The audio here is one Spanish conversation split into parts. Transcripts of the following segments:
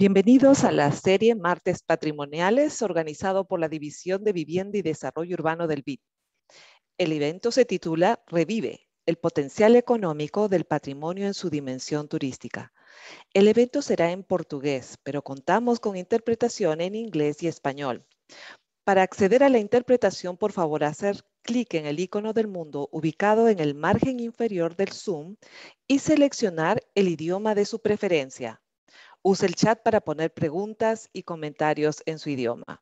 Bienvenidos a la serie Martes Patrimoniales, organizado por la División de Vivienda y Desarrollo Urbano del BID. El evento se titula Revive, el potencial económico del patrimonio en su dimensión turística. El evento será en portugués, pero contamos con interpretación en inglés y español. Para acceder a la interpretación, por favor, hacer clic en el icono del mundo ubicado en el margen inferior del Zoom y seleccionar el idioma de su preferencia. Use el chat para poner preguntas y comentarios en su idioma.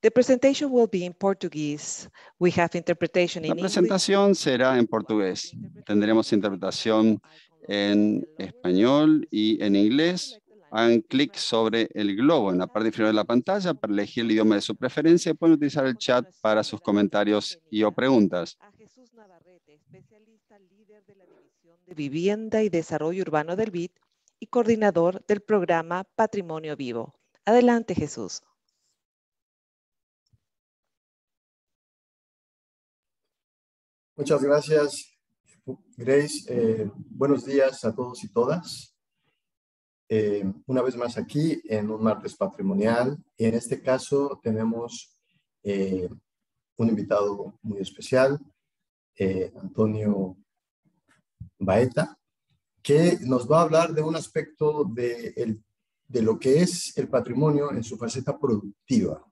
The presentation will be in Portuguese. We have interpretation in English. La presentación será en portugués. Tendremos interpretación en español y en inglés. Hagan clic sobre el globo en la parte inferior de la pantalla para elegir el idioma de su preferencia y pueden utilizar el chat para sus comentarios y o preguntas. A Jesús Navarrete, especialista líder de la División de Vivienda y Desarrollo Urbano del BID, y coordinador del programa Patrimonio Vivo. Adelante, Jesús. Muchas gracias, Grace. Buenos días a todos y todas. Una vez más aquí en un martes patrimonial. En este caso tenemos un invitado muy especial, António Baeta, que nos va a hablar de un aspecto de lo que es el patrimonio en su faceta productiva.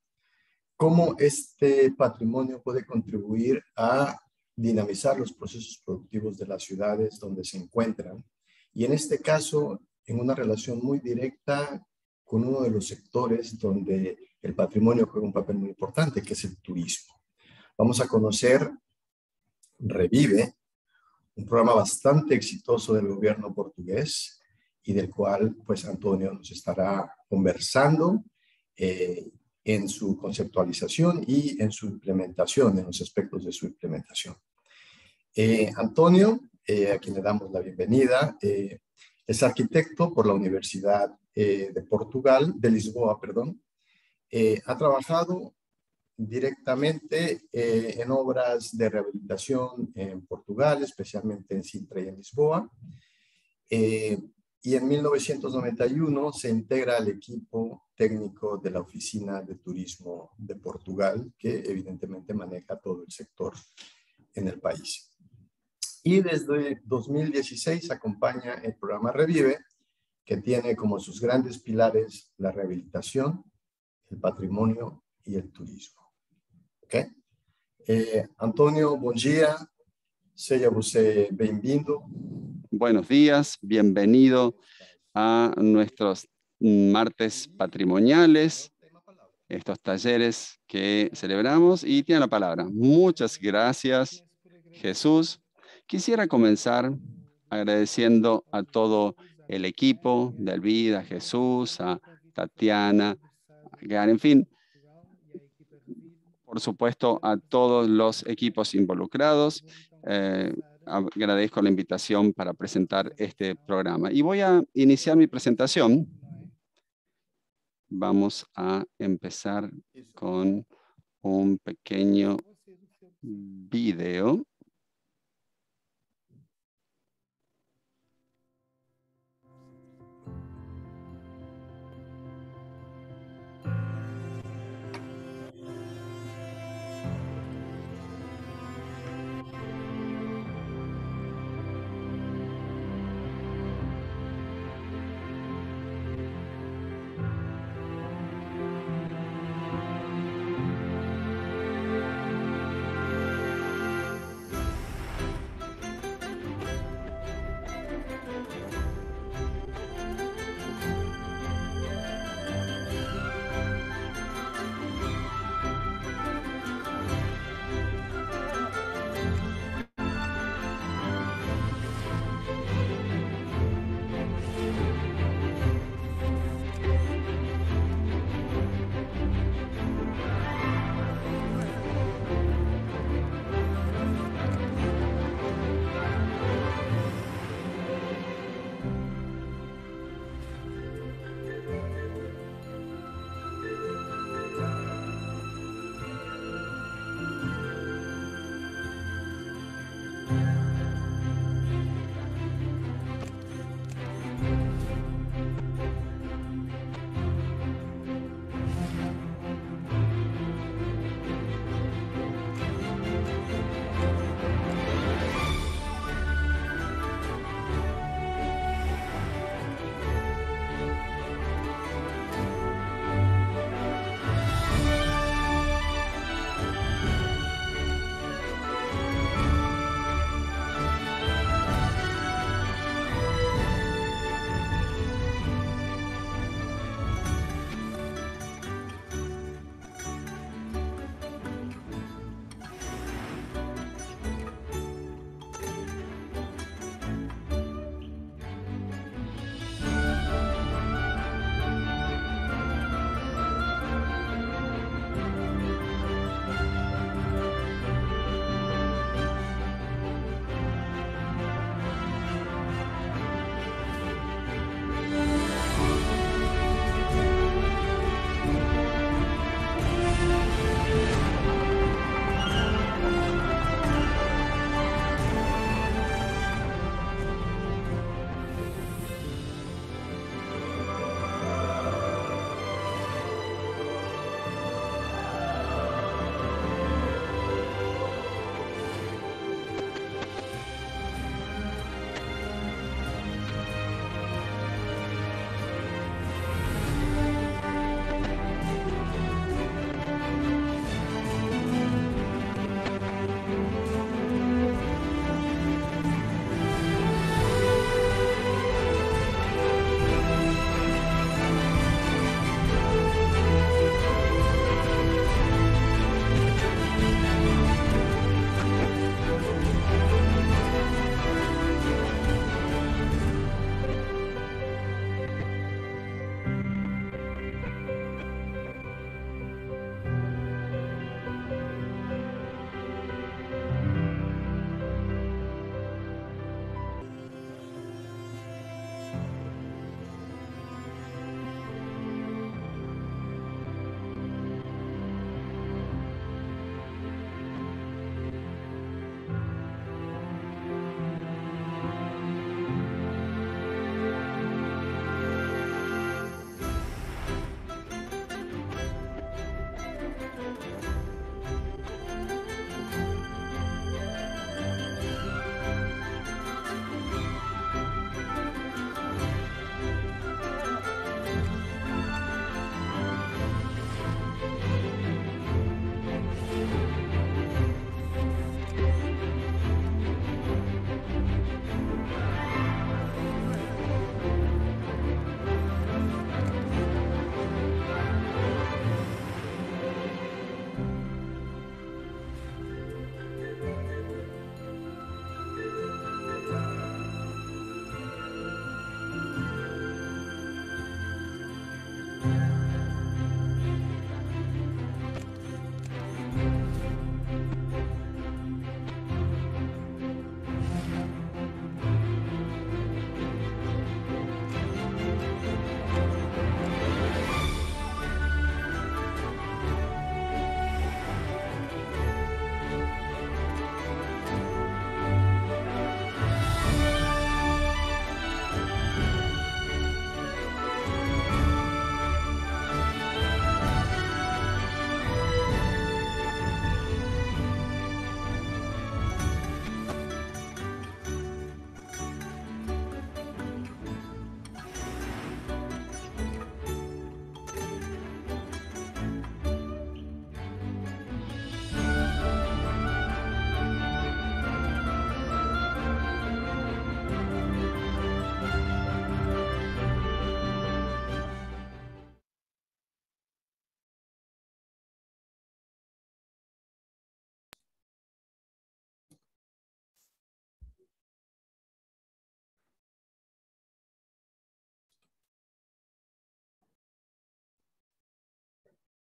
Cómo este patrimonio puede contribuir a dinamizar los procesos productivos de las ciudades donde se encuentran. Y en este caso, en una relación muy directa con uno de los sectores donde el patrimonio juega un papel muy importante, que es el turismo. Vamos a conocer Revive, un programa bastante exitoso del gobierno portugués y del cual, pues, António nos estará conversando en su conceptualización y en su implementación, en los aspectos de su implementación. António, a quien le damos la bienvenida, es arquitecto por la Universidad de Lisboa, perdón. Ha trabajado directamente en obras de rehabilitación en Portugal, especialmente en Sintra y en Lisboa. Y en 1991 se integra al equipo técnico de la Oficina de Turismo de Portugal, que evidentemente maneja todo el sector en el país. Y desde 2016 acompaña el programa Revive, que tiene como sus grandes pilares la rehabilitación, el patrimonio y el turismo. Okay? António, buen día. Seja você bem-vindo. Buenos días, bienvenido a nuestros martes patrimoniales, estos talleres que celebramos, y tiene la palabra. Muchas gracias, Jesús. Quisiera comenzar agradeciendo a todo el equipo de Elvida, a Jesús, a Tatiana, a Garen, en fin, por supuesto, a todos los equipos involucrados. Agradezco la invitación para presentar este programa. Y voy a iniciar mi presentación. Vamos a empezar con un pequeño video.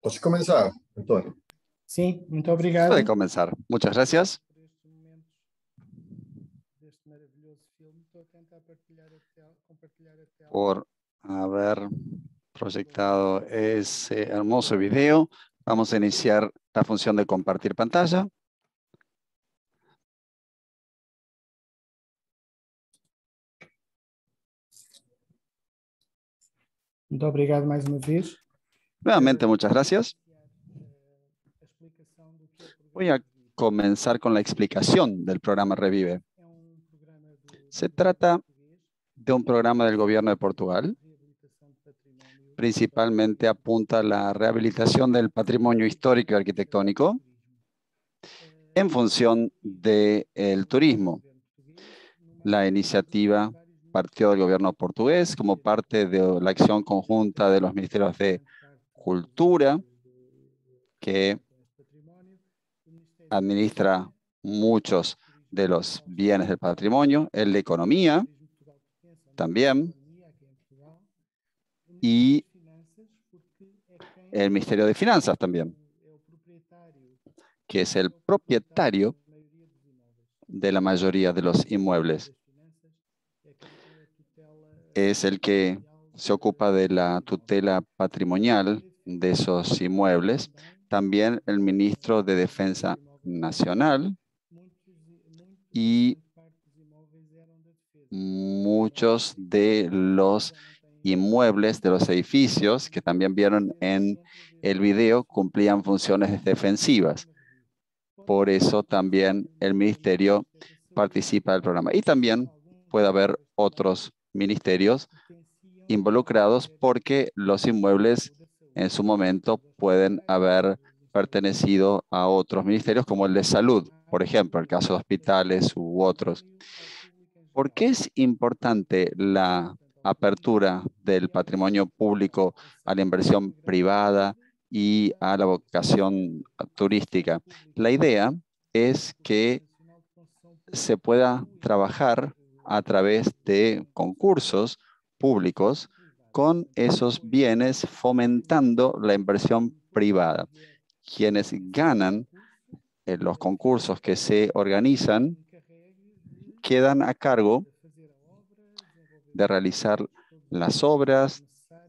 Podes começar, António? Sim, muito obrigado. Podem começar. Muchas gracias. Por haber proyectado ese hermoso video. Vamos a iniciar la función de compartir pantalla. Muito obrigado mais uma vez. Nuevamente, muchas gracias. Voy a comenzar con la explicación del programa Revive. Se trata de un programa del gobierno de Portugal. Principalmente apunta a la rehabilitación del patrimonio histórico y arquitectónico en función del turismo. La iniciativa partió del gobierno portugués como parte de la acción conjunta de los ministerios de Cultura, que administra muchos de los bienes del patrimonio, el de Economía también, y el Ministerio de Finanzas también, que es el propietario de la mayoría de los inmuebles. Es el que se ocupa de la tutela patrimonial de esos inmuebles. También el ministro de Defensa Nacional, y muchos de los inmuebles de los edificios que también vieron en el video cumplían funciones defensivas. Por eso también el ministerio participa del programa. Y también puede haber otros ministerios involucrados porque los inmuebles en su momento pueden haber pertenecido a otros ministerios como el de salud, por ejemplo, el caso de hospitales u otros. ¿Por qué es importante la apertura del patrimonio público a la inversión privada y a la vocación turística? La idea es que se pueda trabajar a través de concursos públicos con esos bienes, fomentando la inversión privada. Quienes ganan en los concursos que se organizan quedan a cargo de realizar las obras,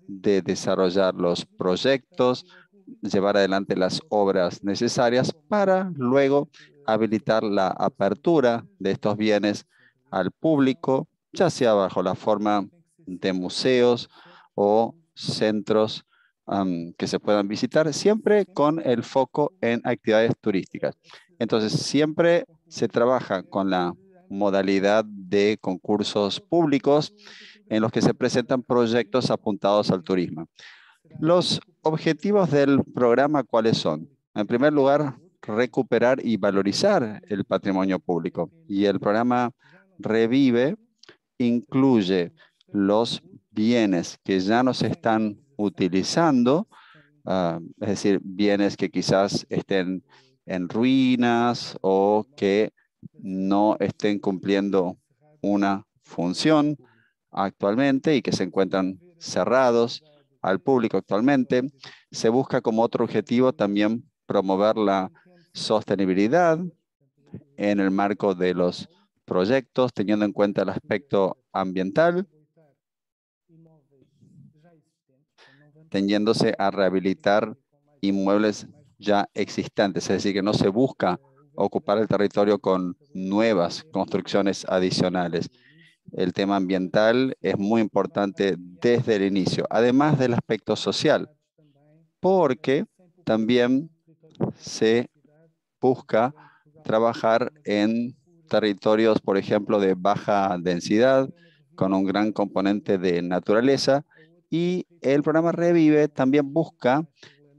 de desarrollar los proyectos, llevar adelante las obras necesarias para luego habilitar la apertura de estos bienes al público, ya sea bajo la forma de museos o centros que se puedan visitar, siempre con el foco en actividades turísticas. Entonces, siempre se trabaja con la modalidad de concursos públicos en los que se presentan proyectos apuntados al turismo. Los objetivos del programa, ¿cuáles son? En primer lugar, recuperar y valorizar el patrimonio público. Y el programa Revive incluye los bienes que ya no se están utilizando, es decir, bienes que quizás estén en ruinas o que no estén cumpliendo una función actualmente y que se encuentran cerrados al público actualmente. Se busca como otro objetivo también promover la sostenibilidad en el marco de los proyectos, teniendo en cuenta el aspecto ambiental, tendiéndose a rehabilitar inmuebles ya existentes, es decir, que no se busca ocupar el territorio con nuevas construcciones adicionales. El tema ambiental es muy importante desde el inicio, además del aspecto social, porque también se busca trabajar en territorios, por ejemplo, de baja densidad, con un gran componente de naturaleza, y el programa Revive también busca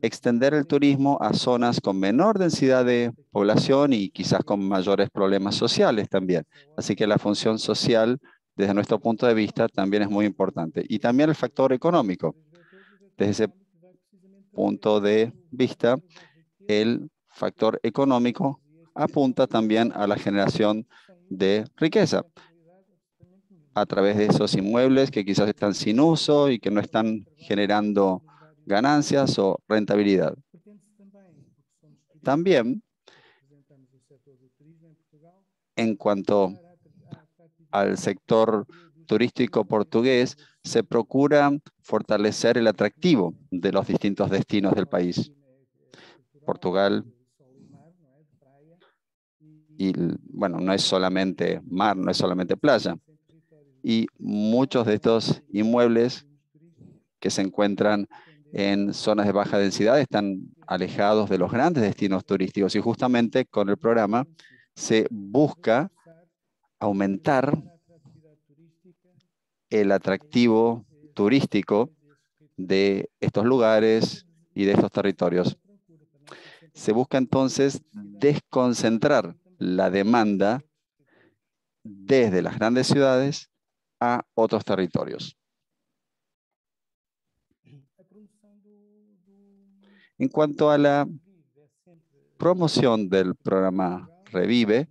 extender el turismo a zonas con menor densidad de población y quizás con mayores problemas sociales también. Así que la función social, desde nuestro punto de vista, también es muy importante. Y también el factor económico. Desde ese punto de vista, el factor económico apunta también a la generación de riqueza a través de esos inmuebles que quizás están sin uso y que no están generando ganancias o rentabilidad. También, en cuanto al sector turístico portugués, se procura fortalecer el atractivo de los distintos destinos del país. Portugal, y bueno, no es solamente mar, no es solamente playa, y muchos de estos inmuebles que se encuentran en zonas de baja densidad están alejados de los grandes destinos turísticos, y justamente con el programa se busca aumentar el atractivo turístico de estos lugares y de estos territorios. Se busca entonces desconcentrar la demanda desde las grandes ciudades a otros territorios. En cuanto a la promoción del programa Revive,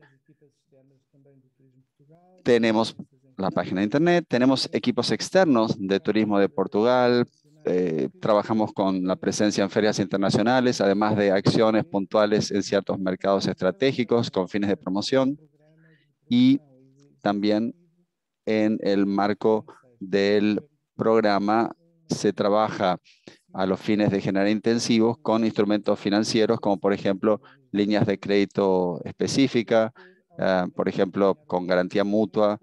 tenemos la página de internet, tenemos equipos externos de Turismo de Portugal, trabajamos con la presencia en ferias internacionales, además de acciones puntuales en ciertos mercados estratégicos con fines de promoción, y también en el marco del programa se trabaja a los fines de generar intensivos con instrumentos financieros, como por ejemplo líneas de crédito específica, por ejemplo con garantía mutua,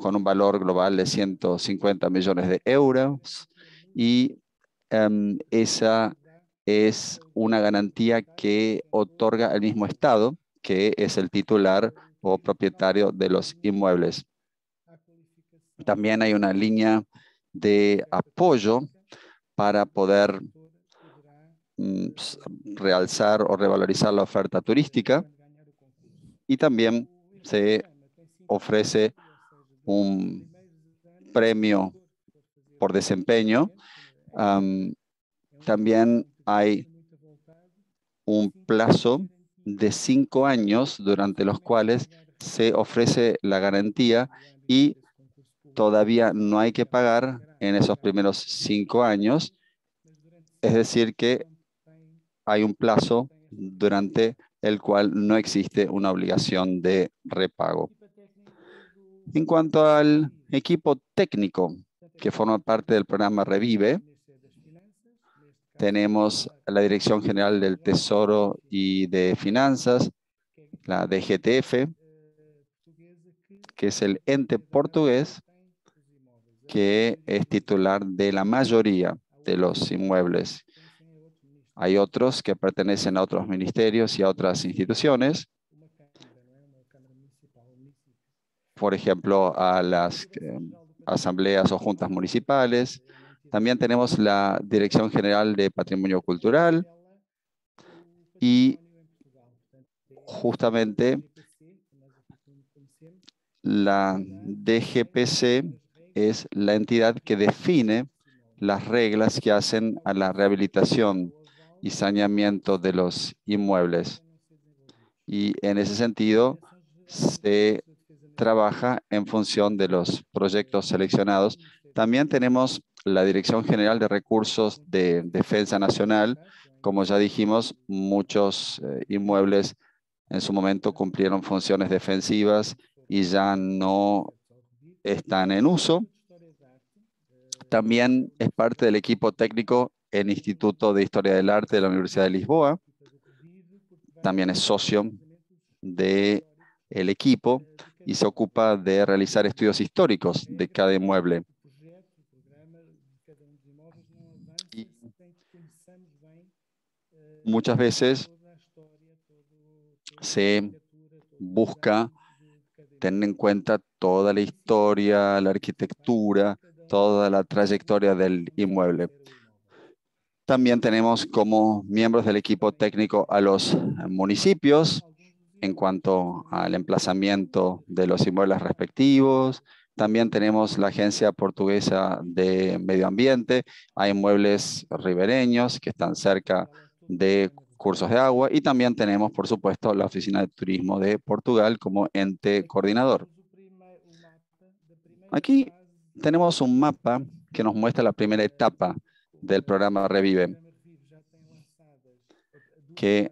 con un valor global de 150 millones de euros, y esa es una garantía que otorga el mismo Estado, que es el titular o propietario de los inmuebles. También hay una línea de apoyo para poder realzar o revalorizar la oferta turística, y también se ofrece un premio por desempeño. También hay un plazo de 5 años durante los cuales se ofrece la garantía, y todavía no hay que pagar en esos primeros 5 años. Es decir que hay un plazo durante el cual no existe una obligación de repago. En cuanto al equipo técnico que forma parte del programa Revive, tenemos la Dirección General del Tesoro y de Finanzas, la DGTF, que es el ente portugués que es titular de la mayoría de los inmuebles. Hay otros que pertenecen a otros ministerios y a otras instituciones, por ejemplo, a las asambleas o juntas municipales. También tenemos la Dirección General de Patrimonio Cultural, y justamente la DGPC es la entidad que define las reglas que hacen a la rehabilitación y saneamiento de los inmuebles. Y en ese sentido se trabaja en función de los proyectos seleccionados. También tenemos la Dirección General de Recursos de Defensa Nacional. Como ya dijimos, muchos inmuebles en su momento cumplieron funciones defensivas y ya no están en uso. También es parte del equipo técnico el Instituto de Historia del Arte de la Universidad de Lisboa. También es socio del equipo y se ocupa de realizar estudios históricos de cada inmueble. Y muchas veces se busca tener en cuenta toda la historia, la arquitectura, toda la trayectoria del inmueble. También tenemos como miembros del equipo técnico a los municipios, en cuanto al emplazamiento de los inmuebles respectivos. También tenemos la Agencia Portuguesa de Medio Ambiente. Hay inmuebles ribereños que están cerca de cursos de agua. Y también tenemos, por supuesto, la Oficina de Turismo de Portugal como ente coordinador. Aquí tenemos un mapa que nos muestra la primera etapa del programa Revive, que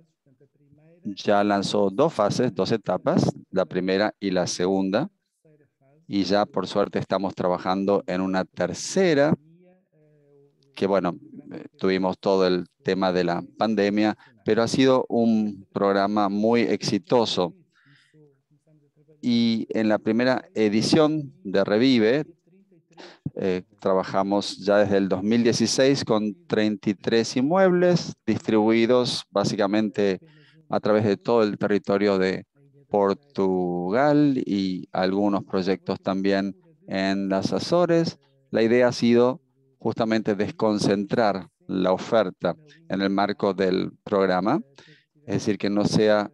ya lanzó dos fases, dos etapas, la primera y la segunda, y ya por suerte estamos trabajando en una tercera, que bueno, tuvimos todo el tema de la pandemia, pero ha sido un programa muy exitoso. Y en la primera edición de Revive, trabajamos ya desde el 2016 con 33 inmuebles distribuidos básicamente a través de todo el territorio de Portugal y algunos proyectos también en las Azores. La idea ha sido justamente desconcentrar la oferta en el marco del programa, es decir, que no sea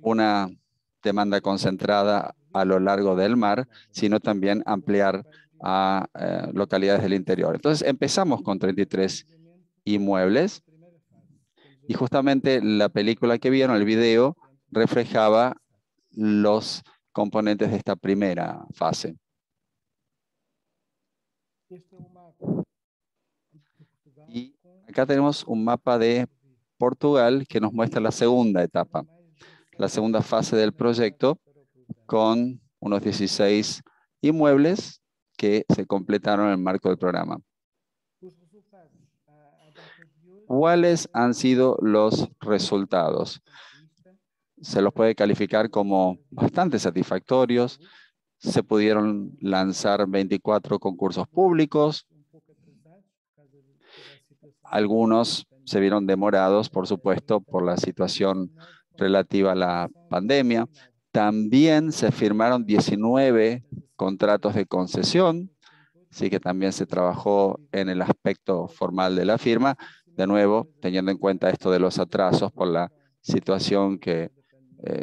una demanda concentrada a lo largo del mar, sino también ampliar a localidades del interior. Entonces empezamos con 33 inmuebles y justamente la película que vieron, el video, reflejaba los componentes de esta primera fase. Y acá tenemos un mapa de Portugal que nos muestra la segunda etapa, la segunda fase del proyecto con unos 16 inmuebles que se completaron en el marco del programa. ¿Cuáles han sido los resultados? Se los puede calificar como bastante satisfactorios. Se pudieron lanzar 24 concursos públicos. Algunos se vieron demorados, por supuesto, por la situación relativa a la pandemia. También se firmaron 19 contratos de concesión, así que también se trabajó en el aspecto formal de la firma, de nuevo, teniendo en cuenta esto de los atrasos por la situación que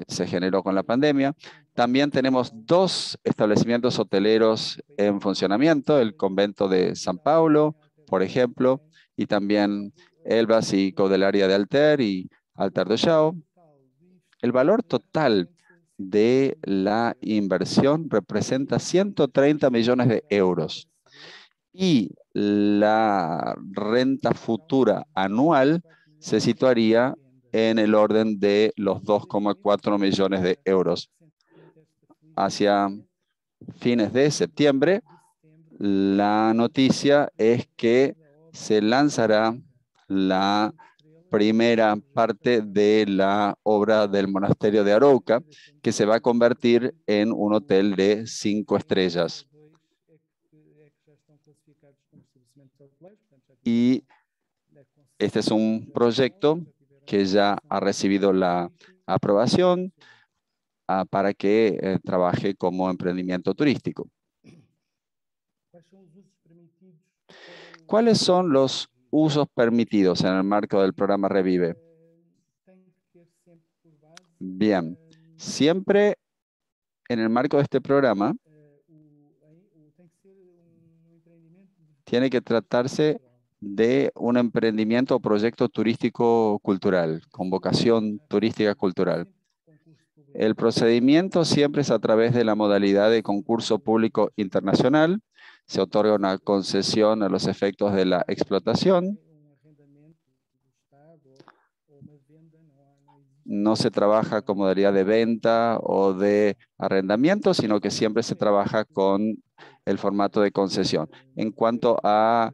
se generó con la pandemia. También tenemos dos establecimientos hoteleros en funcionamiento, el Convento de San Paulo, por ejemplo, y también Élvas y Caudelaria de Alter y Alter do Chão. El valor total de la inversión representa 130 millones de euros y la renta futura anual se situaría en el orden de los 2,4 millones de euros. Hacia fines de septiembre, la noticia es que se lanzará la primera parte de la obra del Monasterio de Arouca, que se va a convertir en un hotel de 5 estrellas. Y este es un proyecto que ya ha recibido la aprobación para que trabaje como emprendimiento turístico. ¿Cuáles son los usos permitidos en el marco del programa Revive? Bien, siempre en el marco de este programa tiene que tratarse de un emprendimiento o proyecto turístico cultural, con vocación turística cultural. El procedimiento siempre es a través de la modalidad de concurso público internacional. Se otorga una concesión a los efectos de la explotación. No se trabaja con modalidad de venta o de arrendamiento, sino que siempre se trabaja con el formato de concesión. En cuanto a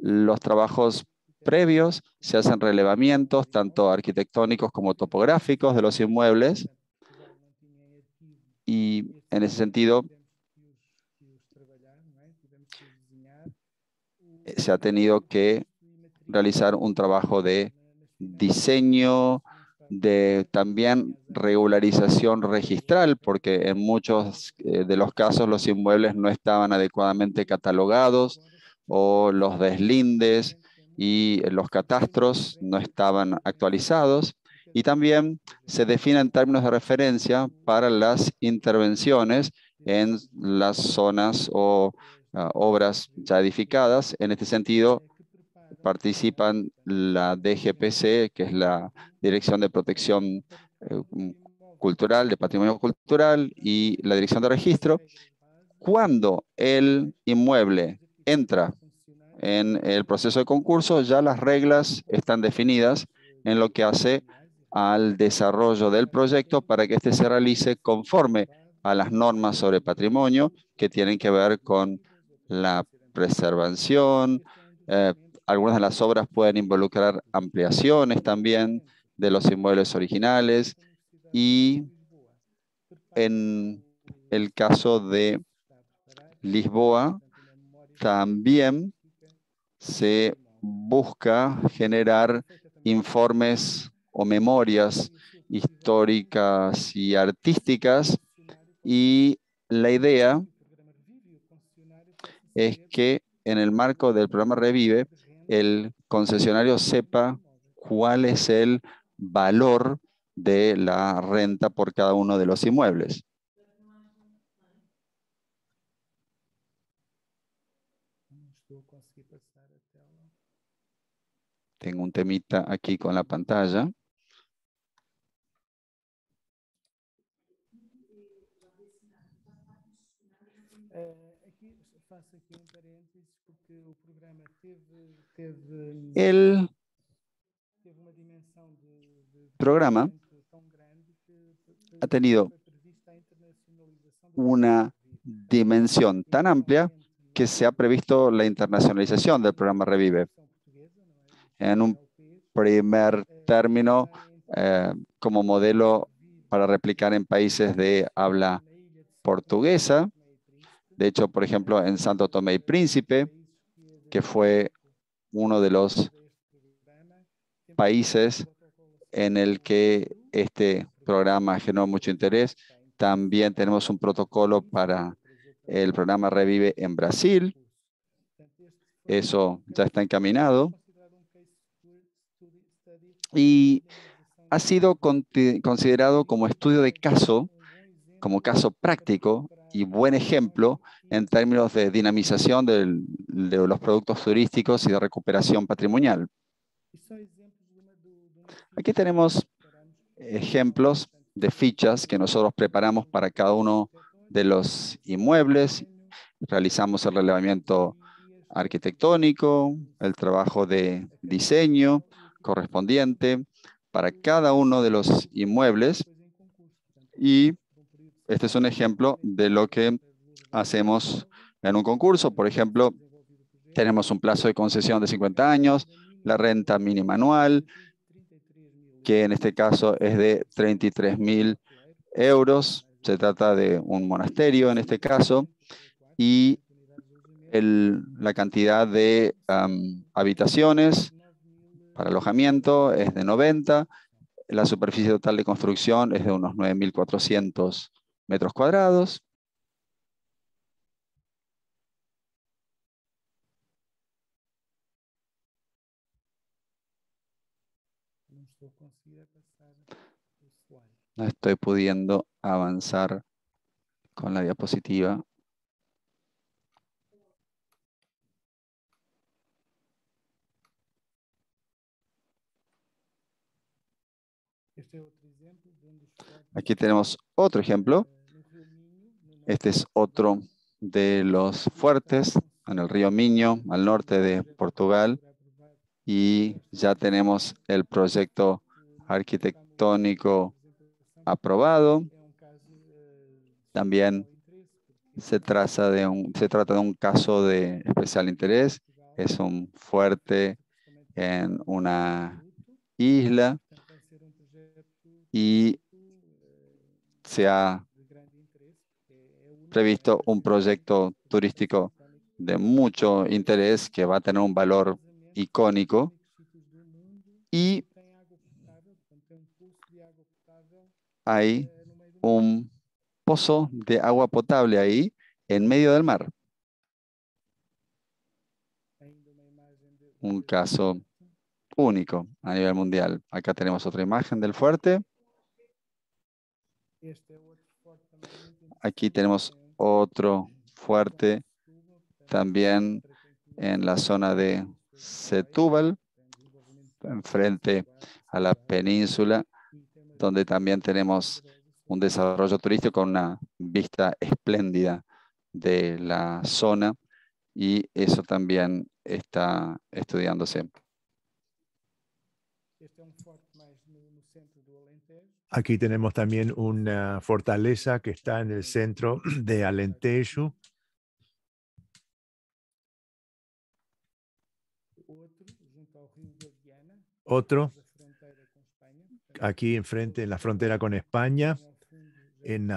los trabajos previos, se hacen relevamientos, tanto arquitectónicos como topográficos de los inmuebles. Y en ese sentido, se ha tenido que realizar un trabajo de diseño, de también regularización registral, porque en muchos de los casos los inmuebles no estaban adecuadamente catalogados o los deslindes y los catastros no estaban actualizados. Y también se definen términos de referencia para las intervenciones en las zonas o obras ya edificadas. En este sentido, participan la DGPC, que es la Dirección de Protección Cultural, de Patrimonio Cultural, y la Dirección de Registro. Cuando el inmueble entra en el proceso de concurso, ya las reglas están definidas en lo que hace al desarrollo del proyecto para que éste se realice conforme a las normas sobre patrimonio que tienen que ver con la preservación. Algunas de las obras pueden involucrar ampliaciones también de los inmuebles originales, y en el caso de Lisboa también se busca generar informes o memorias históricas y artísticas, y la idea es que en el marco del programa Revive, el concesionario sepa cuál es el valor de la renta por cada uno de los inmuebles. Tengo un temita aquí con la pantalla. El programa ha tenido una dimensión tan amplia que se ha previsto la internacionalización del programa Revive. En un primer término, como modelo para replicar en países de habla portuguesa. De hecho, por ejemplo, en Santo Tomé y Príncipe, que fue uno de los países en el que este programa generó mucho interés. También tenemos un protocolo para el programa Revive en Brasil. Eso ya está encaminado. Y ha sido considerado como estudio de caso, como caso práctico y buen ejemplo en términos de dinamización de los productos turísticos y de recuperación patrimonial. Aquí tenemos ejemplos de fichas que nosotros preparamos para cada uno de los inmuebles. Realizamos el relevamiento arquitectónico, el trabajo de diseño correspondiente para cada uno de los inmuebles, y este es un ejemplo de lo que hacemos en un concurso. Por ejemplo, tenemos un plazo de concesión de 50 años, la renta mínima anual, que en este caso es de 33.000 euros. Se trata de un monasterio en este caso, y la cantidad de habitaciones para alojamiento es de 90, la superficie total de construcción es de unos 9.400 metros cuadrados. No estoy pudiendo avanzar con la diapositiva. Aquí tenemos otro ejemplo. Este es otro de los fuertes en el río Miño, al norte de Portugal, y ya tenemos el proyecto arquitectónico aprobado. También se trata de un caso de especial interés. Es un fuerte en una isla y se ha previsto un proyecto turístico de mucho interés que va a tener un valor icónico, y hay un pozo de agua potable ahí en medio del mar. Un caso único a nivel mundial. Acá tenemos otra imagen del fuerte. Aquí tenemos otro fuerte también en la zona de Setúbal, enfrente a la península, donde también tenemos un desarrollo turístico con una vista espléndida de la zona, y eso también está estudiándose. Aquí tenemos también una fortaleza que está en el centro de Alentejo. Otro, aquí enfrente, en la frontera con España, en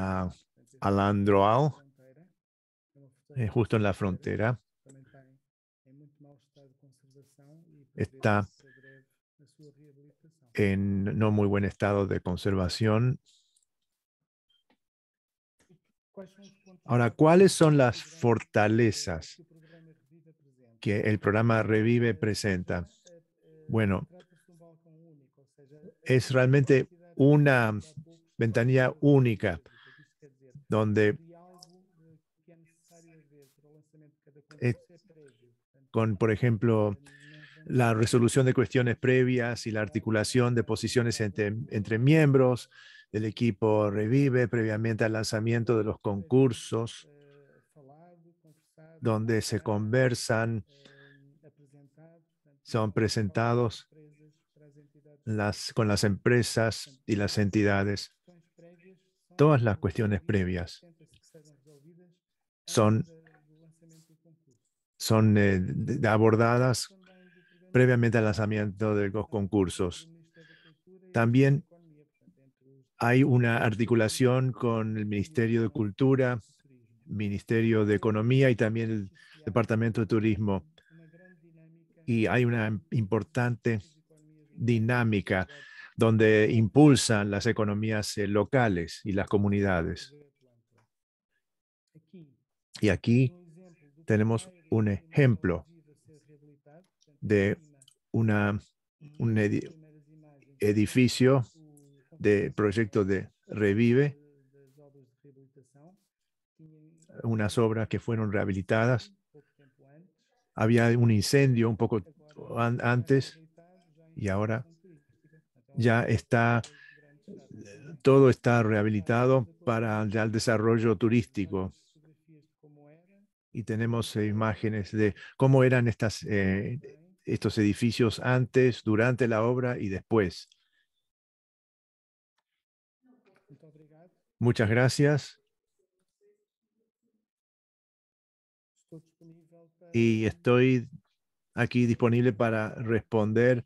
Alandroal, justo en la frontera. Está en no muy buen estado de conservación. Ahora, ¿cuáles son las fortalezas que el programa Revive presenta? Bueno, es realmente una ventanilla única donde con, por ejemplo, la resolución de cuestiones previas y la articulación de posiciones entre miembros del equipo Revive previamente al lanzamiento de los concursos, donde se conversan, son presentados con las empresas y las entidades. Todas las cuestiones previas son abordadas previamente al lanzamiento de los concursos. También hay una articulación con el Ministerio de Cultura, Ministerio de Economía y también el Departamento de Turismo. Y hay una importante dinámica donde impulsan las economías locales y las comunidades. Y aquí tenemos un ejemplo de un edificio de proyecto de Revive, unas obras que fueron rehabilitadas. Había un incendio un poco antes y ahora ya está, todo está rehabilitado para el desarrollo turístico. Y tenemos imágenes de cómo eran estos edificios antes, durante la obra y después. Muchas gracias. Y estoy aquí disponible para responder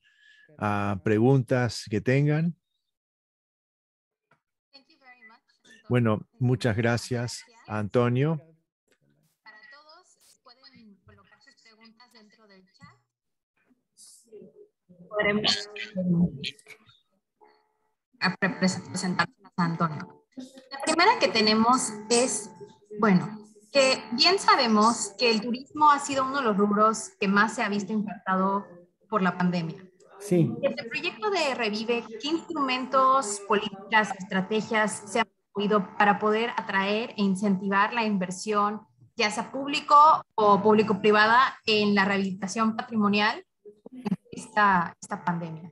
a preguntas que tengan. Bueno, muchas gracias, Antonio. Para todos, pueden colocar sus preguntas dentro del chat. Podremos presentarlas a Antonio. La primera que tenemos es, bueno, que bien sabemos que el turismo ha sido uno de los rubros que más se ha visto impactado por la pandemia. Sí. Desde el proyecto de Revive, ¿qué instrumentos, políticas, estrategias se han incluido para poder atraer e incentivar la inversión, ya sea público o público-privada, en la rehabilitación patrimonial en esta pandemia?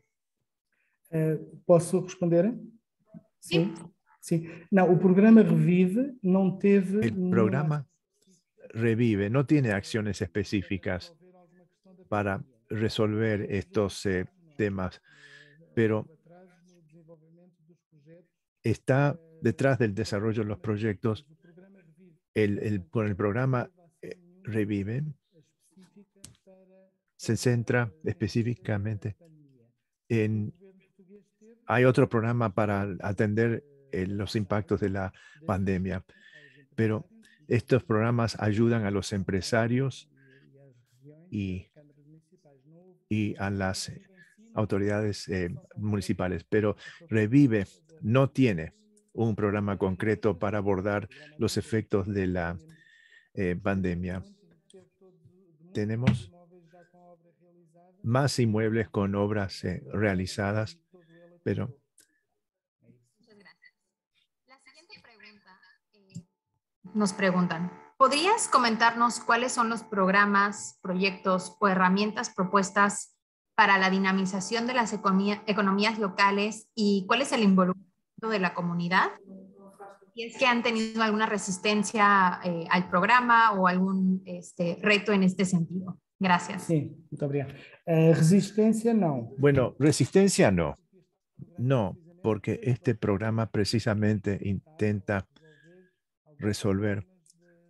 ¿Puedo responder? Sí. Sí. No, el programa Revive no teve... El programa Revive no tiene acciones específicas para resolver estos temas, pero está detrás del desarrollo de los proyectos. Con el programa Revive se centra específicamente en... Hay otro programa para atender los impactos de la pandemia, pero estos programas ayudan a los empresarios y a las autoridades municipales, pero Revive no tiene un programa concreto para abordar los efectos de la pandemia. Tenemos más inmuebles con obras realizadas, pero... Muchas gracias. La siguiente pregunta nos preguntan, ¿podrías comentarnos cuáles son los programas, proyectos o herramientas propuestas para la dinamización de las economías locales y cuál es el involucramiento de la comunidad? Si es que han tenido alguna resistencia al programa o algún reto en este sentido. Gracias. Sí, muito obrigado. Resistencia no. Bueno, resistencia no. No, porque este programa precisamente intenta resolver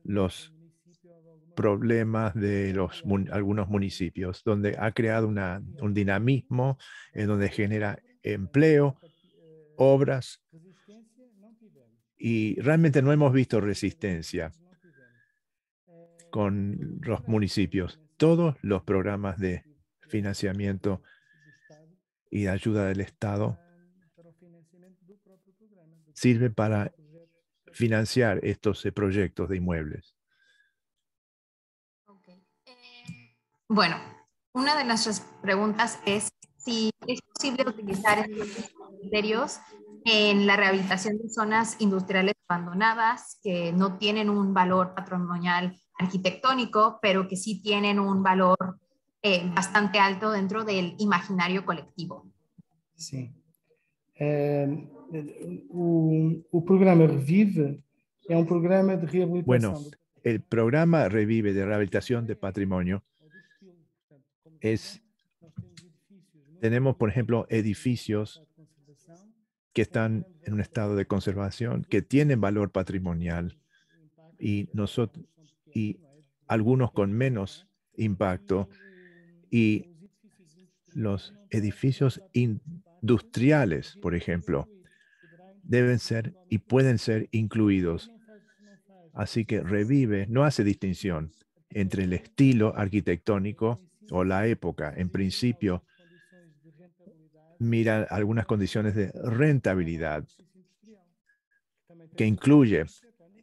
los problemas de algunos municipios, donde ha creado un dinamismo, en donde genera empleo, obras, y realmente no hemos visto resistencia con los municipios. Todos los programas de financiamiento y de ayuda del Estado sirven para financiar estos proyectos de inmuebles. Okay. Bueno, una de nuestras preguntas es si es posible utilizar estos criterios en la rehabilitación de zonas industriales abandonadas que no tienen un valor patrimonial arquitectónico, pero que sí tienen un valor bastante alto dentro del imaginario colectivo. Sí. El programa Revive es un programa de rehabilitación. Bueno, el programa Revive de rehabilitación de patrimonio es, tenemos por ejemplo edificios que están en un estado de conservación, que tienen valor patrimonial, y algunos con menos impacto, y los edificios industriales, por ejemplo, deben ser y pueden ser incluidos. Así que Revive no hace distinción entre el estilo arquitectónico o la época. En principio, mira algunas condiciones de rentabilidad que incluye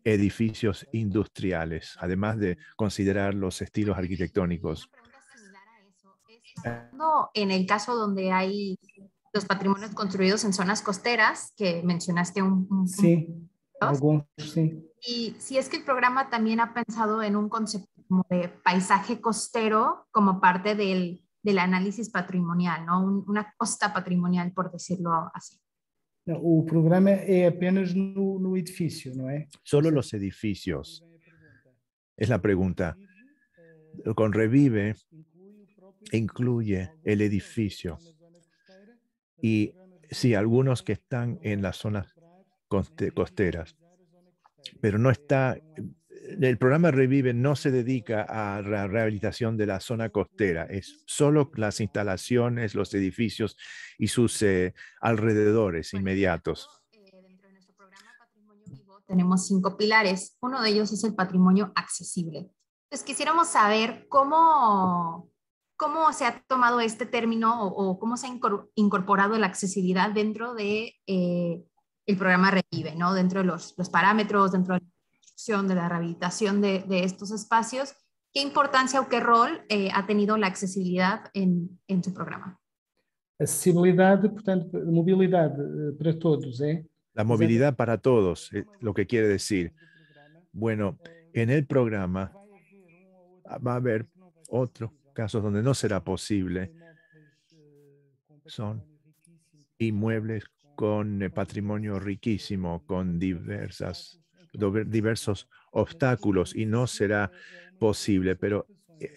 edificios industriales, además de considerar los estilos arquitectónicos. En el caso donde hay los patrimonios construidos en zonas costeras, que mencionaste sí. Y si es que el programa también ha pensado en un concepto como de paisaje costero como parte del análisis patrimonial, ¿no? Una costa patrimonial, por decirlo así. No, el programa es apenas no edificio, ¿no es? Solo los edificios. Es la pregunta. Con Revive incluye el edificio. Y sí, algunos que están en las zonas costeras. Pero no está... El programa Revive no se dedica a la rehabilitación de la zona costera, es solo las instalaciones, los edificios y sus alrededores inmediatos. Dentro de nuestro programa Patrimonio Vivo tenemos 5 pilares. Uno de ellos es el patrimonio accesible. Entonces quisiéramos saber cómo se ha tomado este término o cómo se ha incorporado la accesibilidad dentro de el programa Revive, ¿no? Dentro de los parámetros, dentro de la rehabilitación de estos espacios. ¿Qué importancia o qué rol ha tenido la accesibilidad en su programa? Accesibilidad, portanto, movilidad para todos, ¿eh? La movilidad para todos, lo que quiere decir. Bueno, en el programa va a haber otros casos donde no será posible. Son inmuebles con patrimonio riquísimo, con diversos obstáculos, y no será posible, pero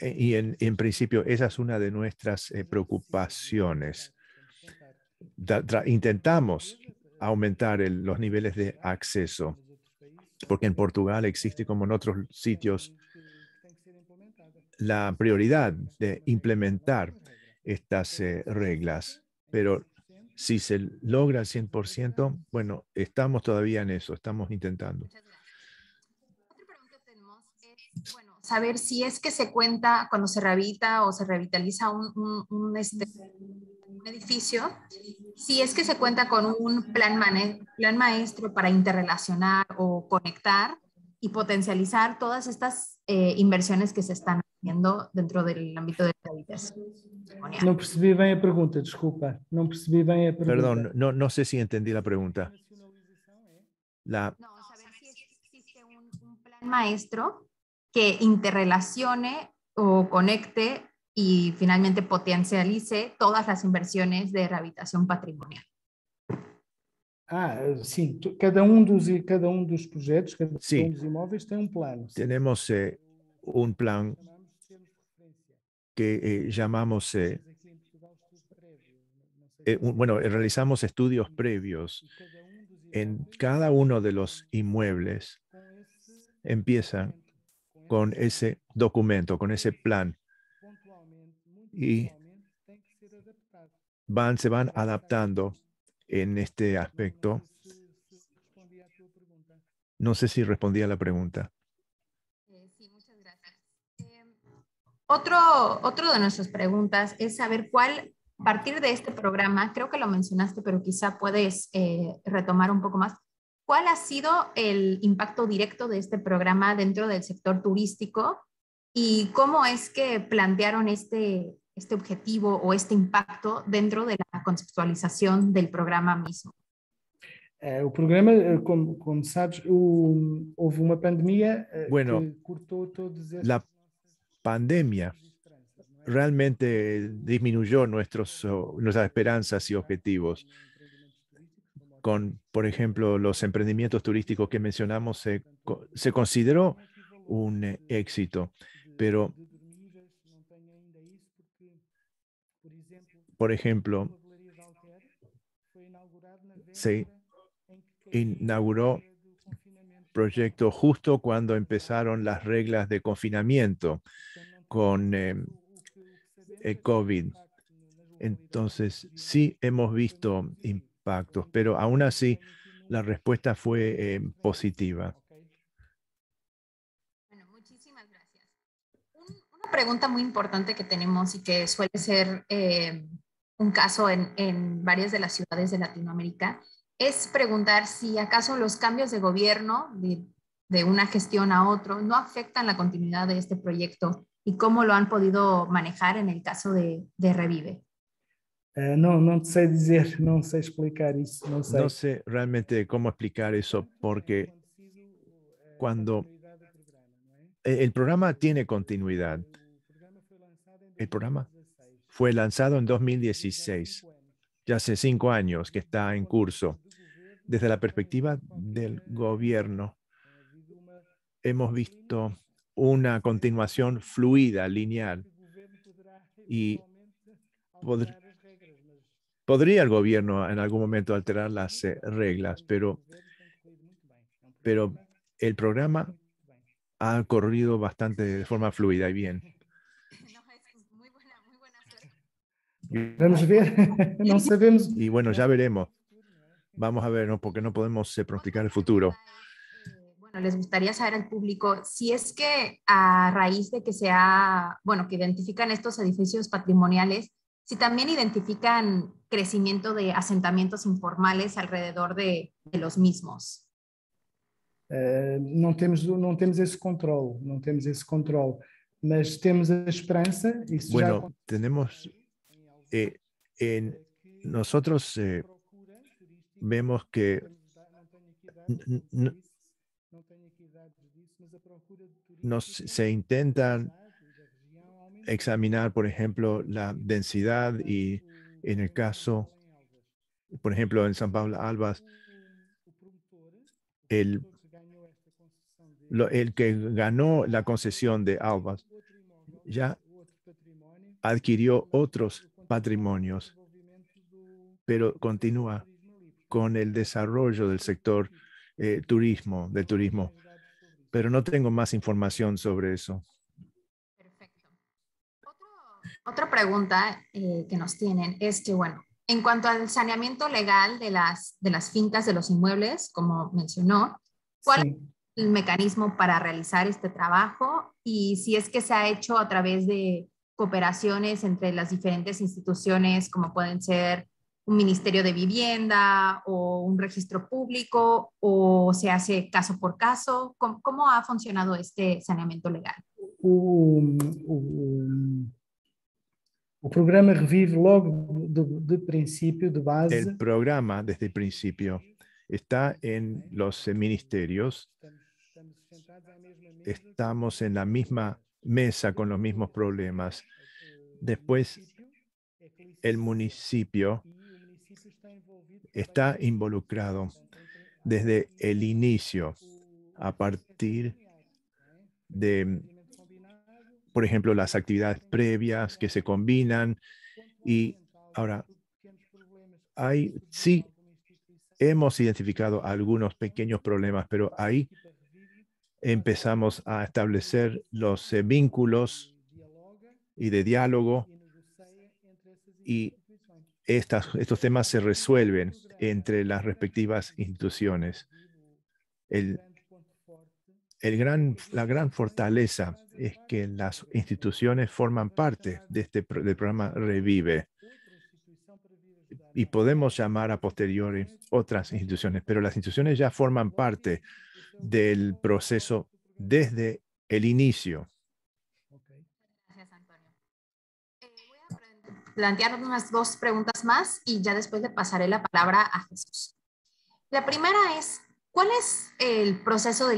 y en principio esa es una de nuestras preocupaciones. Intentamos aumentar los niveles de acceso, porque en Portugal existe, como en otros sitios, la prioridad de implementar estas reglas, pero si se logra el 100%, bueno, estamos todavía en eso, estamos intentando. Bueno, saber si es que se cuenta cuando se rehabilita o se revitaliza un edificio, si es que se cuenta con un plan maestro para interrelacionar o conectar y potencializar todas estas inversiones que se están haciendo dentro del ámbito de la habitación. No percibí bien la pregunta, disculpa. No percibí bien la pregunta. Perdón, no sé si entendí la pregunta. No, saber si existe un plan maestro que interrelacione o conecte y finalmente potencialice todas las inversiones de rehabilitación patrimonial. Sí, cada uno de los proyectos, cada uno de los inmuebles tiene un plan. Tenemos un plan que llamamos, bueno, realizamos estudios previos en cada uno de los inmuebles. Empiezan con ese documento, con ese plan, y se van adaptando en este aspecto. No sé si respondí a la pregunta. Sí, muchas gracias. Otro de nuestras preguntas es saber cuál, a partir de este programa, creo que lo mencionaste, pero quizá puedes retomar un poco más. ¿Cuál ha sido el impacto directo de este programa dentro del sector turístico y cómo es que plantearon este objetivo o este impacto dentro de la conceptualización del programa mismo? El programa, como sabes, hubo una pandemia. Bueno, que cortó todos estos... La pandemia realmente disminuyó nuestras esperanzas y objetivos. Con, por ejemplo, los emprendimientos turísticos que mencionamos, se consideró un éxito. Pero, por ejemplo, se inauguró proyecto justo cuando empezaron las reglas de confinamiento con COVID. Entonces, sí hemos visto impactos, pero aún así la respuesta fue positiva. Bueno, muchísimas gracias. Una pregunta muy importante que tenemos y que suele ser un caso en varias de las ciudades de Latinoamérica es preguntar si acaso los cambios de gobierno de una gestión a otro no afectan la continuidad de este proyecto y cómo lo han podido manejar en el caso de Revive. No sé decir, no sé explicar eso. No sé realmente cómo explicar eso, porque cuando el programa tiene continuidad, el programa fue lanzado en 2016, ya hace 5 años que está en curso. Desde la perspectiva del gobierno, hemos visto una continuación fluida, lineal, y podría el gobierno en algún momento alterar las reglas, pero el programa ha corrido bastante de forma fluida y bien. Vamos a ver, no sabemos. Y bueno, ya veremos. Vamos a ver, ¿no? Porque no podemos pronosticar el futuro. Bueno, les gustaría saber al público si es que a raíz de que bueno, que identifican estos edificios patrimoniales, si también identifican crecimiento de asentamientos informales alrededor de los mismos. No tenemos ese control, pero tenemos la esperanza. Bueno, ya... tenemos, nosotros vemos que se intentan examinar, por ejemplo, la densidad y en el caso, por ejemplo, en San Paulo, Álvas, el que ganó la concesión de Álvas ya adquirió otros patrimonios, pero continúa con el desarrollo del sector del turismo. Pero no tengo más información sobre eso. Otra pregunta que nos tienen es que, bueno, en cuanto al saneamiento legal de las fincas, de los inmuebles, como mencionó, ¿cuál sí. es el mecanismo para realizar este trabajo? Y si es que se ha hecho a través de cooperaciones entre las diferentes instituciones, como pueden ser un Ministerio de Vivienda o un registro público, o se hace caso por caso. ¿Cómo ha funcionado este saneamiento legal? El programa Revive de base. El programa desde el principio está en los ministerios. Estamos en la misma mesa con los mismos problemas. Después, el municipio está involucrado desde el inicio, a partir de por ejemplo, las actividades previas que se combinan. Y ahora, sí hemos identificado algunos pequeños problemas, pero ahí empezamos a establecer los vínculos y de diálogo, y estos temas se resuelven entre las respectivas instituciones. La gran fortaleza es que las instituciones forman parte de del programa Revive, y podemos llamar a posteriori otras instituciones, pero las instituciones ya forman parte del proceso desde el inicio. Plantear unas dos preguntas más y ya después le pasaré la palabra a Jesús. La primera es, ¿cuál es el proceso de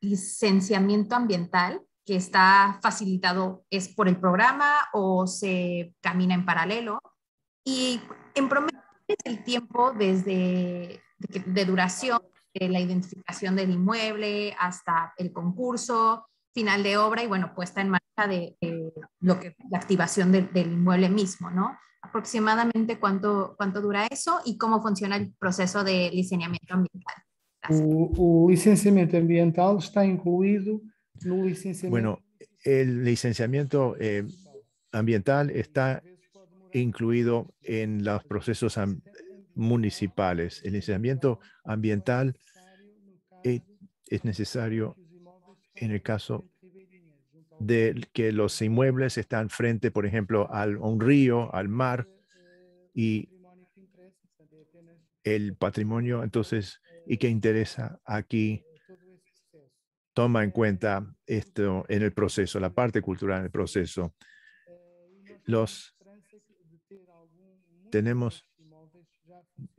licenciamiento ambiental que está facilitado? ¿Es por el programa o se camina en paralelo? Y en promedio, ¿cuál es el tiempo de duración de la identificación del inmueble hasta el concurso, final de obra y, bueno, puesta en marcha de la activación del inmueble mismo, ¿no? Aproximadamente cuánto dura eso y cómo funciona el proceso de licenciamiento ambiental. O licenciamiento ambiental está incluido en el licenciamiento. Bueno, el licenciamiento ambiental está incluido en los procesos municipales. El licenciamiento ambiental es necesario en el caso de que los inmuebles están frente, por ejemplo, a un río, al mar, y el patrimonio, entonces, y que interesa aquí, toma en cuenta esto en el proceso, la parte cultural en el proceso. Tenemos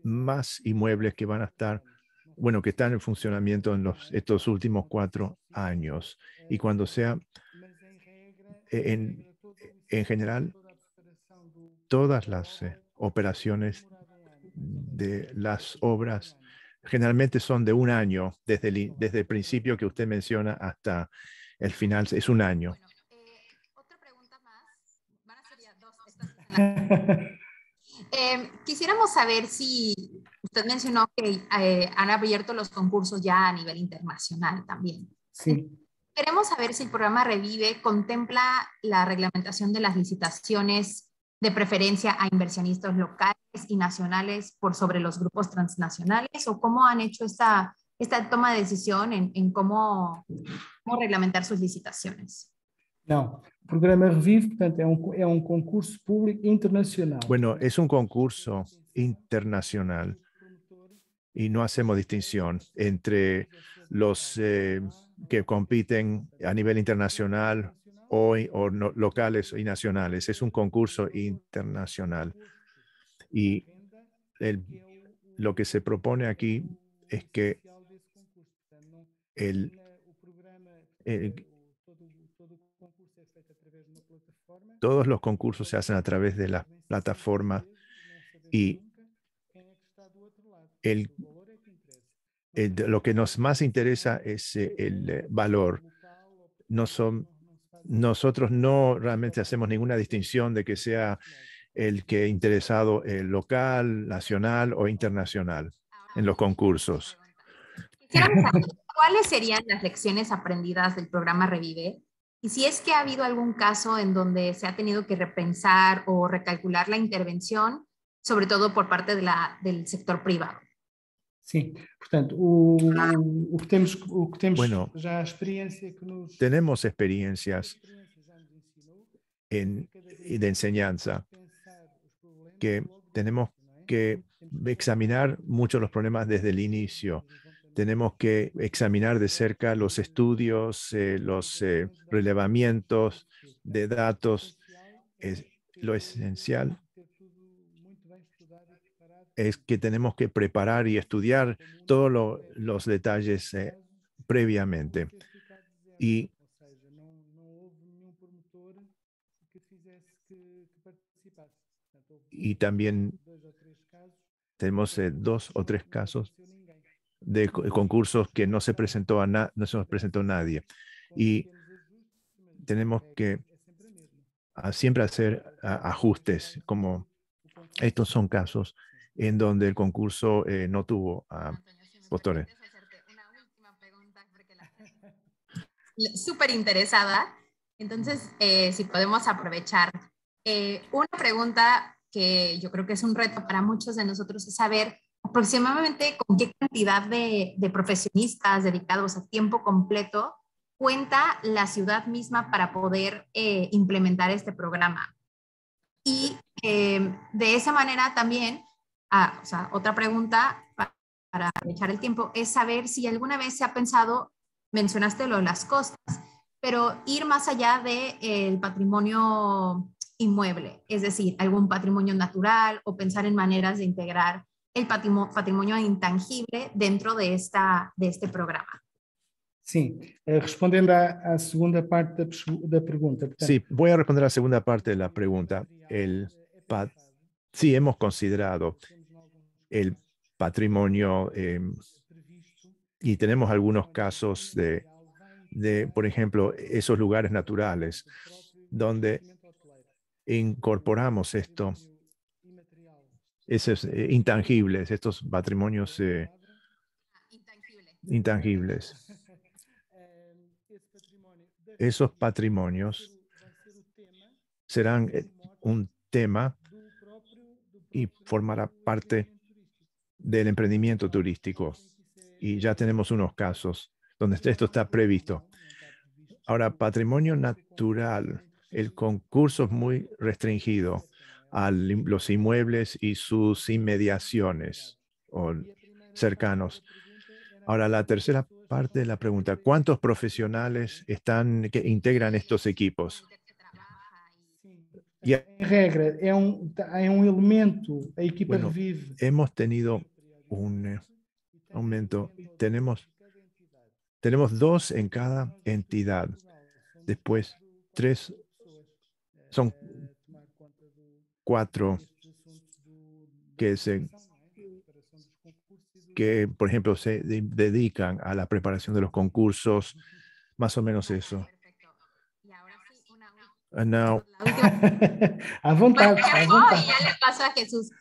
más inmuebles que van a estar, bueno, que están en funcionamiento en estos últimos 4 años. Y cuando sea, en general, todas las operaciones de las obras generalmente son de 1 año, desde el principio que usted menciona hasta el final, es 1 año. Otra pregunta más, van a ser ya 2 estas. Quisiéramos saber si usted mencionó que han abierto los concursos ya a nivel internacional también. Sí. Queremos saber si el programa Revive contempla la reglamentación de las licitaciones de preferencia a inversionistas locales y nacionales por sobre los grupos transnacionales, o cómo han hecho esta toma de decisión en cómo reglamentar sus licitaciones. No. El programa Revive, portanto, es un concurso público internacional. Bueno, es un concurso internacional y no hacemos distinción entre los que compiten a nivel internacional o no, locales y nacionales. Es un concurso internacional. Y lo que se propone aquí es que todos los concursos se hacen a través de las plataformas, y lo que nos más interesa es el valor. Nosotros no realmente hacemos ninguna distinción de que sea el que interesado local, nacional o internacional en los concursos. Quisiéramos saber cuáles serían las lecciones aprendidas del programa Revive. Y si es que ha habido algún caso en donde se ha tenido que repensar o recalcular la intervención, sobre todo por parte del sector privado. Sí, portanto, tenemos experiencias de enseñanza que tenemos que examinar mucho los problemas desde el inicio. Tenemos que examinar de cerca los estudios, los relevamientos de datos. Lo esencial es que tenemos que preparar y estudiar todos los detalles previamente. Y también tenemos 2 o 3 casos de concursos que no se presentó nadie. Y tenemos que siempre hacer ajustes, como estos son casos en donde el concurso no tuvo postores. Súper interesada. Entonces, si podemos aprovechar. Una pregunta que yo creo que es un reto para muchos de nosotros es saber aproximadamente con qué cantidad de profesionistas dedicados a tiempo completo cuenta la ciudad misma para poder implementar este programa. Y de esa manera también, o sea, otra pregunta para aprovechar el tiempo es saber si alguna vez se ha pensado, mencionaste lo de las costas, pero ir más allá del patrimonio inmueble, es decir, algún patrimonio natural o pensar en maneras de integrar el patrimonio intangible dentro de este programa. Sim, respondendo à segunda parte da pergunta. Portanto, sí, voy a responder a la segunda parte de la pregunta. Sí, hemos considerado el patrimonio y tenemos algunos casos de, por ejemplo, esos lugares naturales donde incorporamos esto, esos intangibles, estos patrimonios intangibles. Esos patrimonios serán un tema y formará parte del emprendimiento turístico. Y ya tenemos unos casos donde esto está previsto. Ahora, patrimonio natural, el concurso es muy restringido a los inmuebles y sus inmediaciones o cercanos. Ahora, la tercera parte de la pregunta, ¿cuántos profesionales están que integran estos equipos? En regla, es un elemento, la equipa revive. Hemos tenido un aumento, tenemos dos en cada entidad, después tres, son cuatro que, por ejemplo, se dedican a la preparación de los concursos, más o menos eso. Now. A vontade, a vontade. Ya le paso a Jesús.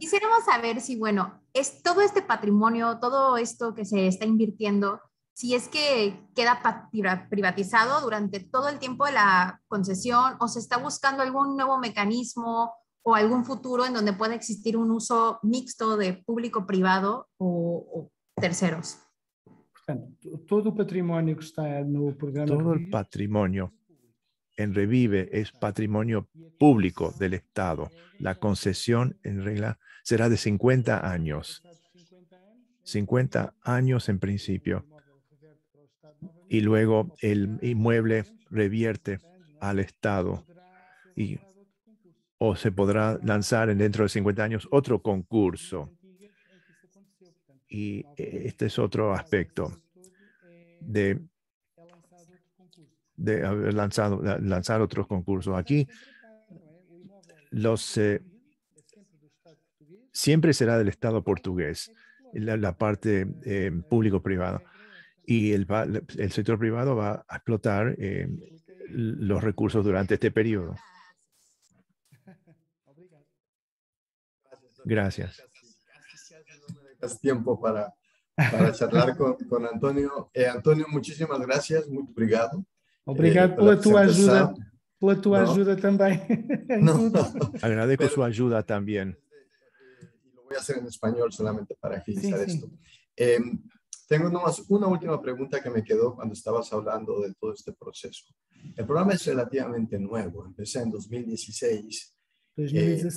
Quisiéramos saber si, bueno, es todo este patrimonio, todo esto que se está invirtiendo, si es que queda privatizado durante todo el tiempo de la concesión o se está buscando algún nuevo mecanismo o algún futuro en donde pueda existir un uso mixto de público-privado o terceros. Todo el patrimonio que está en el programa. Todo el patrimonio en Revive es patrimonio público del Estado. La concesión en regla será de 50 años. 50 años en principio. Y luego el inmueble revierte al Estado y o se podrá lanzar dentro de 50 años otro concurso. Y este es otro aspecto de haber lanzar otros concursos. Aquí siempre será del Estado portugués, la parte público-privada. Y el sector privado va a explotar los recursos durante este periodo. Gracias. Gracias. Tiempo para charlar con Antonio. Antonio, muchísimas gracias. Muy obrigado. Obrigado pela tua ajuda. Pela tua ajuda también. Agradezco su ayuda también. Lo voy a hacer en español solamente para agilizar esto. Tengo nomás una última pregunta que me quedó cuando estabas hablando de todo este proceso. El programa es relativamente nuevo. Empecé en 2016.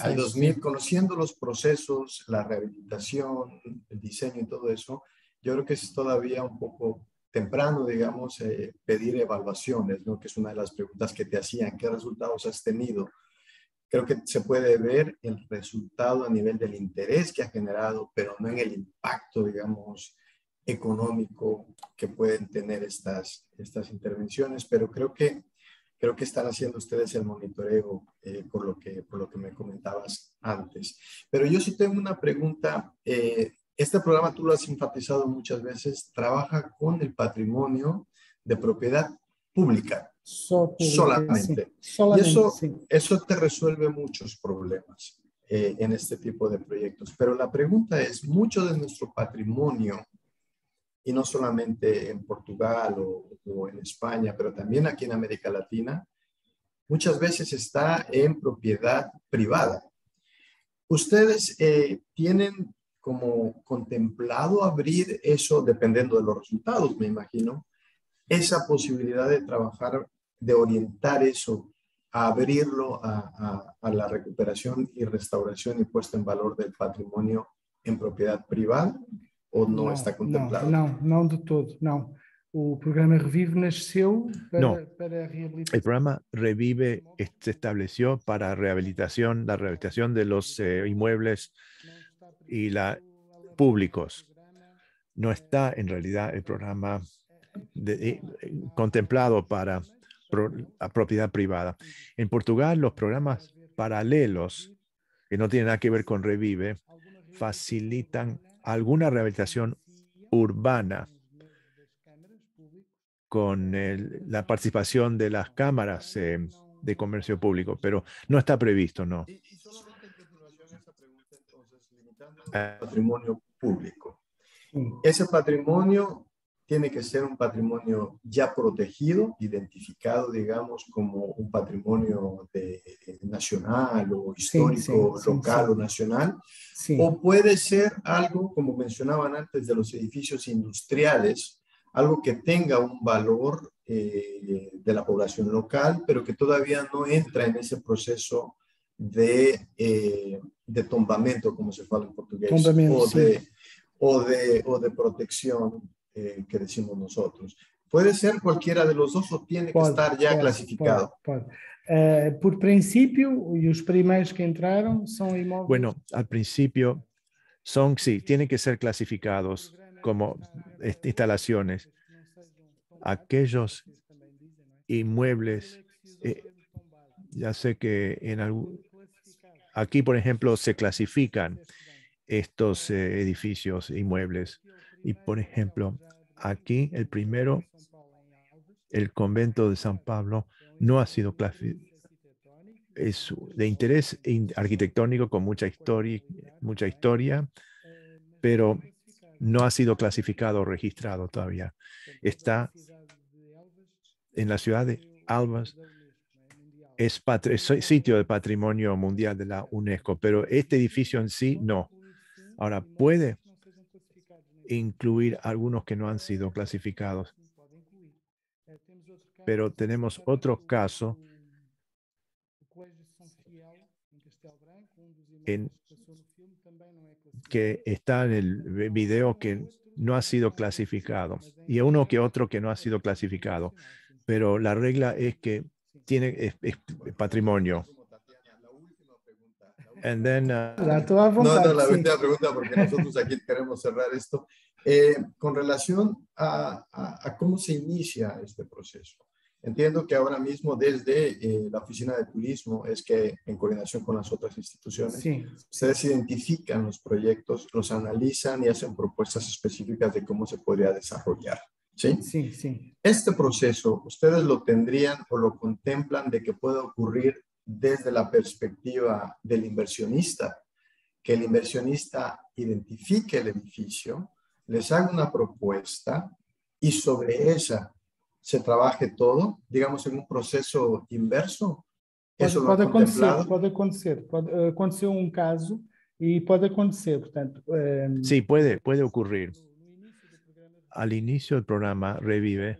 Al 2000, conociendo los procesos, la rehabilitación, el diseño y todo eso, yo creo que es todavía un poco temprano, digamos, pedir evaluaciones, ¿no? Que es una de las preguntas que te hacían, ¿qué resultados has tenido? Creo que se puede ver el resultado a nivel del interés que ha generado, pero no en el impacto, digamos, económico que pueden tener estas intervenciones, pero creo que están haciendo ustedes el monitoreo por lo que me comentabas antes. Pero yo sí tengo una pregunta. Este programa, tú lo has enfatizado muchas veces, trabaja con el patrimonio de propiedad pública, Solamente. Y eso, eso te resuelve muchos problemas en este tipo de proyectos. Pero la pregunta es, mucho de nuestro patrimonio, y no solamente en Portugal o en España, pero también aquí en América Latina, muchas veces está en propiedad privada. ¿Ustedes tienen como contemplado abrir eso, dependiendo de los resultados, me imagino, esa posibilidad de trabajar, de orientar eso, a abrirlo a la recuperación y restauración y puesta en valor del patrimonio en propiedad privada? ¿O no, no está contemplado? No de todo, no. ¿El programa Revive nació para rehabilitación? El programa Revive se estableció para rehabilitación, la rehabilitación de los inmuebles y públicos. No está en realidad el programa contemplado para a propiedad privada. En Portugal, los programas paralelos, que no tienen nada que ver con Revive, facilitan alguna rehabilitación urbana con la participación de las cámaras de comercio público, pero no está previsto, no. Y solo en continuación a esa pregunta, entonces, limitando el patrimonio público. Ese patrimonio tiene que ser un patrimonio ya protegido, identificado, digamos, como un patrimonio nacional o histórico, local o nacional, o puede ser algo, como mencionaban antes, de los edificios industriales, algo que tenga un valor de la población local, pero que todavía no entra en ese proceso de tombamento, como se fala en portugués, o de protección, que decimos nosotros. ¿Puede ser cualquiera de los dos o tiene que estar ya clasificado? Por principio, y los primeros que entraron son inmuebles. Bueno, al principio son, sí, tienen que ser clasificados como instalaciones. Aquellos inmuebles, ya sé que aquí, por ejemplo, se clasifican estos edificios, inmuebles. Y, por ejemplo, aquí el primero, el Convento de San Paulo, no ha sido clasificado. Es de interés arquitectónico con mucha historia, pero no ha sido clasificado o registrado todavía. Está en la ciudad de Élvas. Es sitio de patrimonio mundial de la UNESCO, pero este edificio en sí no. Ahora, puede incluir algunos que no han sido clasificados. Pero tenemos otro caso que está en el video que no ha sido clasificado y uno que otro que no ha sido clasificado. Pero la regla es que tiene patrimonio. And then, la última pregunta, porque nosotros aquí queremos cerrar esto. Con relación a cómo se inicia este proceso. Entiendo que ahora mismo desde la Oficina de Turismo es que, en coordinación con las otras instituciones, ustedes identifican los proyectos, los analizan y hacen propuestas específicas de cómo se podría desarrollar. Sí. Este proceso, ¿ustedes lo tendrían o lo contemplan de que pueda ocurrir desde la perspectiva del inversionista, que el inversionista identifique el edificio, les haga una propuesta y sobre esa se trabaje todo, digamos, en un proceso inverso? Eso pode acontecer, aconteceu un caso y puede acontecer, portanto, sí, puede ocurrir. Al inicio del programa Revive,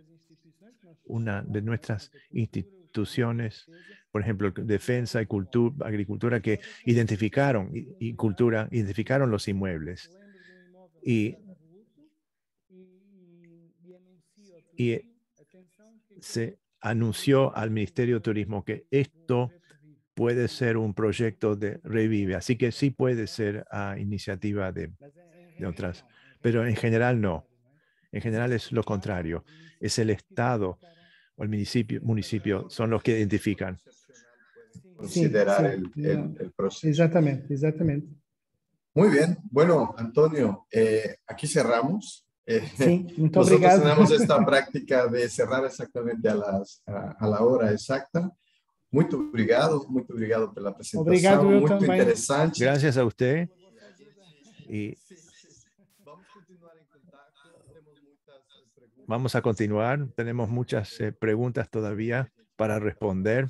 una de nuestras instituciones, por ejemplo, defensa y cultura, agricultura, que identificaron, y cultura, identificaron los inmuebles. Y se anunció al Ministerio de Turismo que esto puede ser un proyecto de Revive. Así que sí puede ser a iniciativa de otras. Pero en general no. En general es lo contrario. Es el Estado o el municipio son los que identifican. Considerar el proceso. Exactamente. Muy bien. Bueno, Antonio, aquí cerramos. Sí, muchas gracias. Nosotros tenemos esta práctica de cerrar exactamente a la hora exacta. Muito obrigado pela apresentação, obrigado, muito também. Interessante. Graças a você. E vamos a continuar, temos muitas perguntas todavía para responder.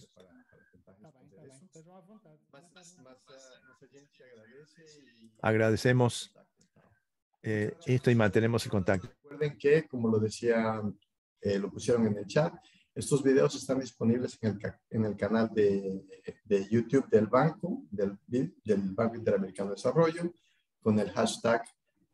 Agradecemos esto y mantenemos el contacto. Recuerden que, como lo decía, lo pusieron en el chat, estos videos están disponibles en el canal de YouTube del banco, del Banco Interamericano de Desarrollo, con el hashtag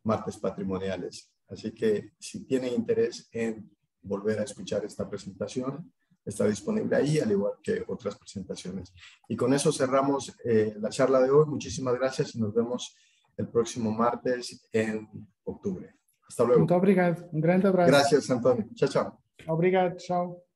Martes Patrimoniales. Así que si tienen interés en volver a escuchar esta presentación, está disponible ahí, al igual que otras presentaciones. Y con eso cerramos la charla de hoy. Muchísimas gracias y nos vemos el próximo martes en octubre. Hasta luego. Muito obrigado. Un gran abrazo. Gracias, Antonio. Chao, chao. Obrigado, chao.